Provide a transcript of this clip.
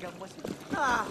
regarde-moi ces... Ah.